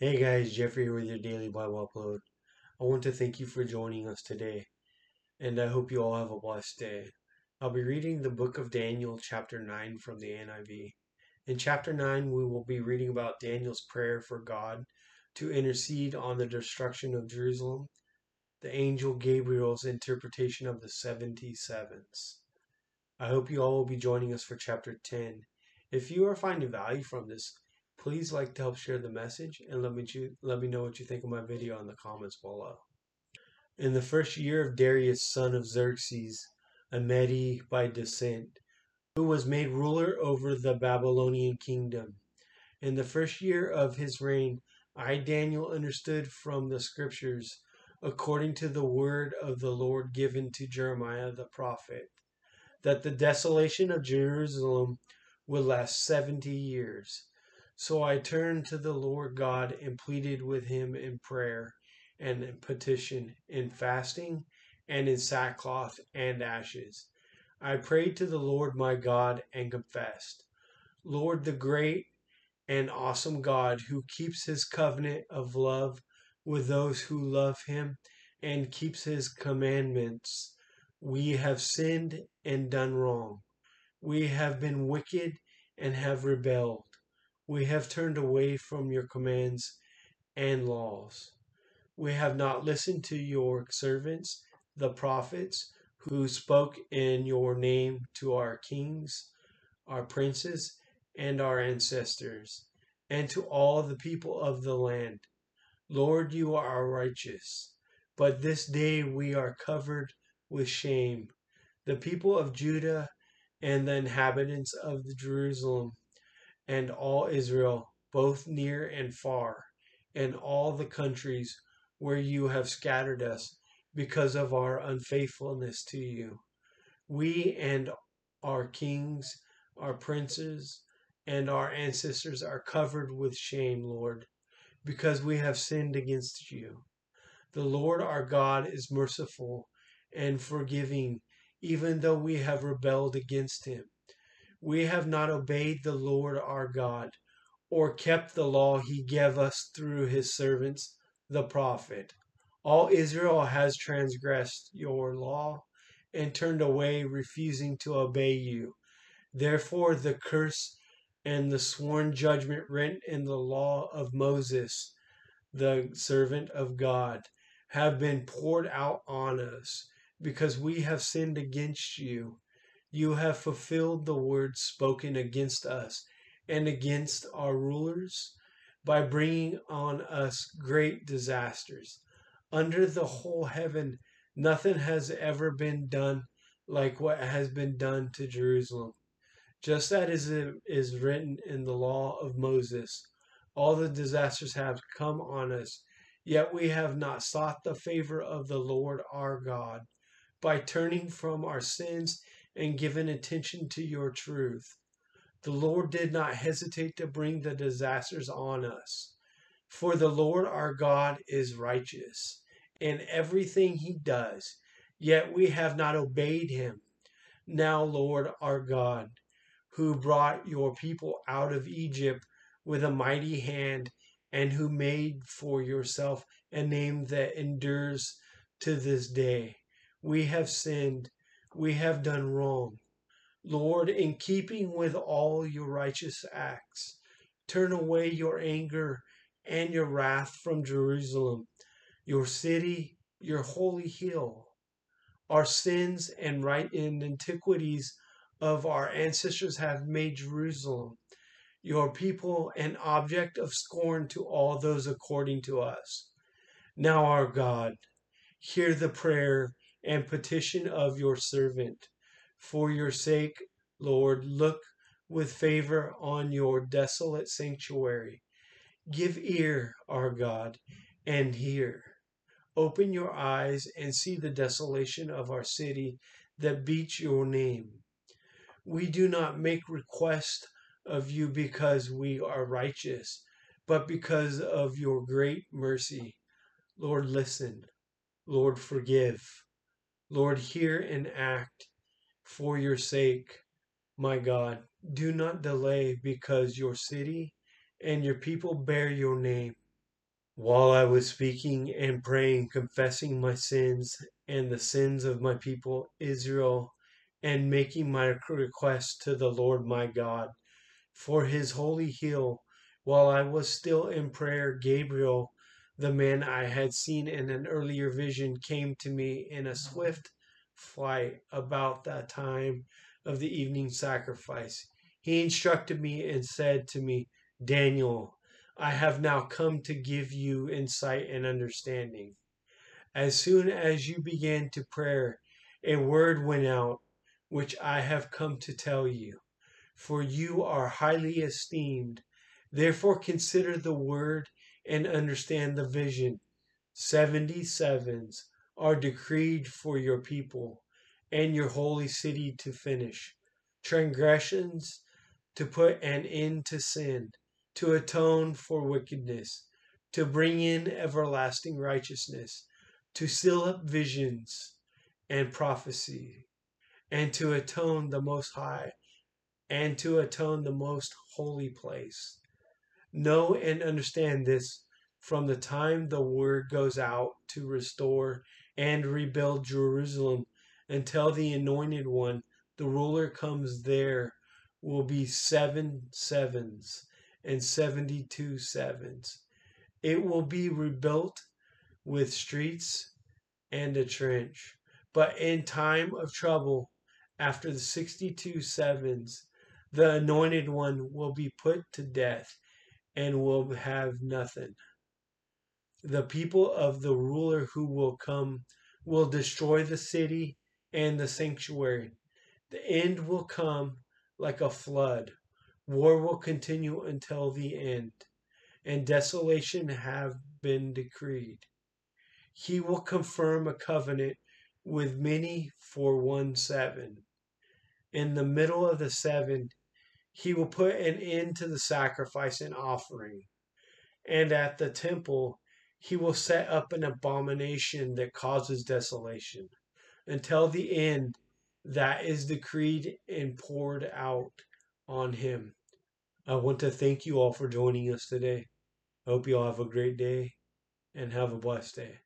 Hey guys, Jeffrey with your daily Bible upload. I want to thank you for joining us today, and I hope you all have a blessed day. I'll be reading the book of Daniel, chapter 9 from the NIV. In chapter 9, we will be reading about Daniel's prayer for God to intercede on the destruction of Jerusalem, the angel Gabriel's interpretation of the 70 sevens. I hope you all will be joining us for chapter 10. If you are finding value from this, please like to help share the message, and let me know what you think of my video in the comments below. In the first year of Darius, son of Xerxes, a Mede by descent, who was made ruler over the Babylonian kingdom, in the first year of his reign, I, Daniel, understood from the scriptures, according to the word of the Lord given to Jeremiah the prophet, that the desolation of Jerusalem would last 70 years. So I turned to the Lord God and pleaded with him in prayer and in petition, in fasting, and in sackcloth and ashes. I prayed to the Lord my God and confessed, Lord, the great and awesome God who keeps his covenant of love with those who love him and keeps his commandments, we have sinned and done wrong. We have been wicked and have rebelled. We have turned away from your commands and laws. We have not listened to your servants, the prophets, who spoke in your name to our kings, our princes, and our ancestors, and to all the people of the land. Lord, you are righteous, but this day we are covered with shame. The people of Judah and the inhabitants of Jerusalem and all Israel, both near and far, and all the countries where you have scattered us because of our unfaithfulness to you. We and our kings, our princes, and our ancestors are covered with shame, Lord, because we have sinned against you. The Lord our God is merciful and forgiving, even though we have rebelled against him. We have not obeyed the Lord our God, or kept the law he gave us through his servants, the prophet. All Israel has transgressed your law and turned away, refusing to obey you. Therefore, the curse and the sworn judgment written in the law of Moses, the servant of God, have been poured out on us, because we have sinned against you. You have fulfilled the words spoken against us and against our rulers by bringing on us great disasters. Under the whole heaven, nothing has ever been done like what has been done to Jerusalem. Just as it is written in the law of Moses, all the disasters have come on us, yet we have not sought the favor of the Lord our God by turning from our sins and given attention to your truth. The Lord did not hesitate to bring the disasters on us, for the Lord our God is righteous in everything he does, yet we have not obeyed him. Now, Lord our God, who brought your people out of Egypt with a mighty hand, and who made for yourself a name that endures to this day, we have sinned. We have done wrong. Lord, in keeping with all your righteous acts, turn away your anger and your wrath from Jerusalem, your city, your holy hill. Our sins and iniquities of our ancestors have made Jerusalem, your people, an object of scorn to all those according to us. Now, our God, hear the prayer and petition of your servant. For your sake, Lord, look with favor on your desolate sanctuary. Give ear, our God, and hear. Open your eyes and see the desolation of our city that beats your name. We do not make request of you because we are righteous, but because of your great mercy. Lord, listen. Lord, forgive. Lord, hear and act for your sake, my God. Do not delay, because your city and your people bear your name. While I was speaking and praying, confessing my sins and the sins of my people Israel, and making my request to the Lord my God for his holy hill, while I was still in prayer, Gabriel, the man I had seen in an earlier vision, came to me in a swift flight about the time of the evening sacrifice. He instructed me and said to me, Daniel, I have now come to give you insight and understanding. As soon as you began to pray, a word went out, which I have come to tell you, for you are highly esteemed. Therefore consider the word and understand the vision. 77s are decreed for your people and your holy city to finish transgressions, to put an end to sin, to atone for wickedness, to bring in everlasting righteousness, to seal up visions and prophecy, and to atone the Most High, and to atone the most holy place. Know and understand this: from the time the word goes out to restore and rebuild Jerusalem until the anointed one, the ruler, comes, there will be 77s and 72 sevens. It will be rebuilt with streets and a trench. But in time of trouble, after the 62 sevens, the anointed one will be put to death and will have nothing. The people of the ruler who will come will destroy the city and the sanctuary. The end will come like a flood. War will continue until the end, and desolation have been decreed. He will confirm a covenant with many for 1 7. In the middle of the 7, he will put an end to the sacrifice and offering, and at the temple he will set up an abomination that causes desolation, until the end that is decreed and poured out on him. I want to thank you all for joining us today. I hope you all have a great day and have a blessed day.